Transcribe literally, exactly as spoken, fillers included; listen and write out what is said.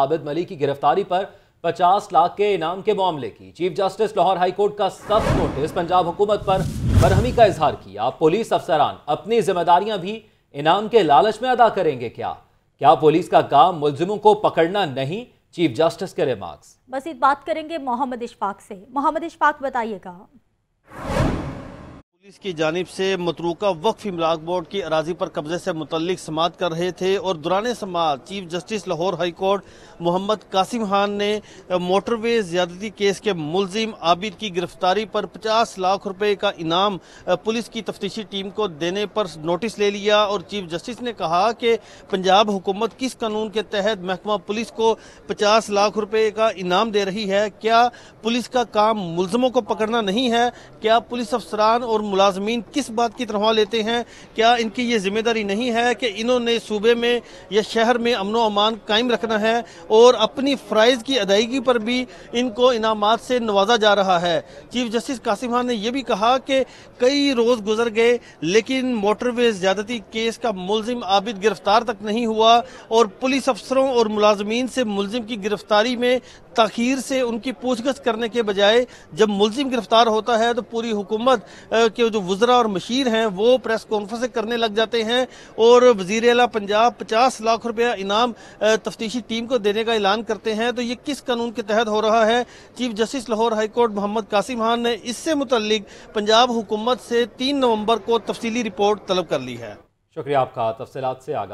आबिद मल्ही की गिरफ्तारी पर पचास लाख के इनाम के मामले की chief justice Lahore high court का सब नोटिस, पंजाब हुकूमत पर बरहमी का इजहार किया। पुलिस अफसरान अपनी जिम्मेदारियां भी इनाम के लालच में अदा करेंगे क्या? क्या पुलिस का काम मुलजिमों को पकड़ना नहीं? चीफ जस्टिस के रिमार्क्स। मजीद बात करेंगे मोहम्मद इश्फाक से। मोहम्मद इश्फाक, बताइएगा, पुलिस की जानिब से मतरूका वक्फ इमराक बोर्ड की अराजी पर कब्जे से मुतल्लिक समाअत कर रहे थे और दौरान समाअत chief justice Lahore high court Mohammad Qasim Khan ने मोटरवे ज्यादती केस के मुलजिम आबिद की गिरफ्तारी पर पचास लाख रुपए का इनाम पुलिस की तफ्तीशी टीम को देने पर नोटिस ले लिया। और चीफ जस्टिस ने कहा कि पंजाब हुकूमत किस कानून के तहत महकमा पुलिस को पचास लाख रुपये का इनाम दे रही है? क्या पुलिस का काम मुलजमों को पकड़ना नहीं है? क्या पुलिस अफसरान और मुलाजमीन किस बात की तनख्वाह लेते हैं? क्या इनकी ये जिम्मेदारी नहीं है कि इन्होंने सूबे में या शहर में अमनो अमान कायम रखना है और अपनी फ़राइज़ की अदायगी पर भी इनको इनामात से नवाजा जा रहा है? चीफ जस्टिस कासिम खान ने यह भी कहा कि कई रोज़ गुजर गए लेकिन मोटरवे ज़्यादती केस का मुलजिम आबिद गिरफ्तार तक नहीं हुआ और पुलिस अफसरों और मुलाजमीन से मुलजिम की गिरफ्तारी में ताखीर से उनकी पूछगछ करने के बजाय जब मुलजिम गिरफ्तार होता है तो पूरी हुकूमत के जो वज़रा और मशीर हैं वो प्रेस कॉन्फ्रेंस करने लग जाते हैं और वज़ीर आला पंजाब पचास लाख रुपया इनाम तफ्तीशी टीम को देने का ऐलान करते हैं। तो ये किस कानून के तहत हो रहा है? Chief justice Lahore high court Mohammad Qasim Khan ने इससे मुतल्लिक पंजाब हुकूमत से तीन नवंबर को तफसीली रिपोर्ट तलब कर ली है। शुक्रिया आपका तफसीलात से आगा।